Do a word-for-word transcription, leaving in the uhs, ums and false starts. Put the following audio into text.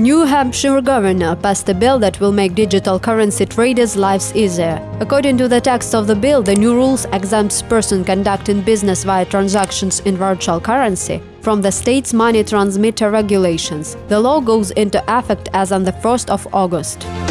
New Hampshire governor passed a bill that will make digital currency traders' lives easier. According to the text of the bill, the new rules exempts person conducting business via transactions in virtual currency from the state's money transmitter regulations. The law goes into effect as on the first of August.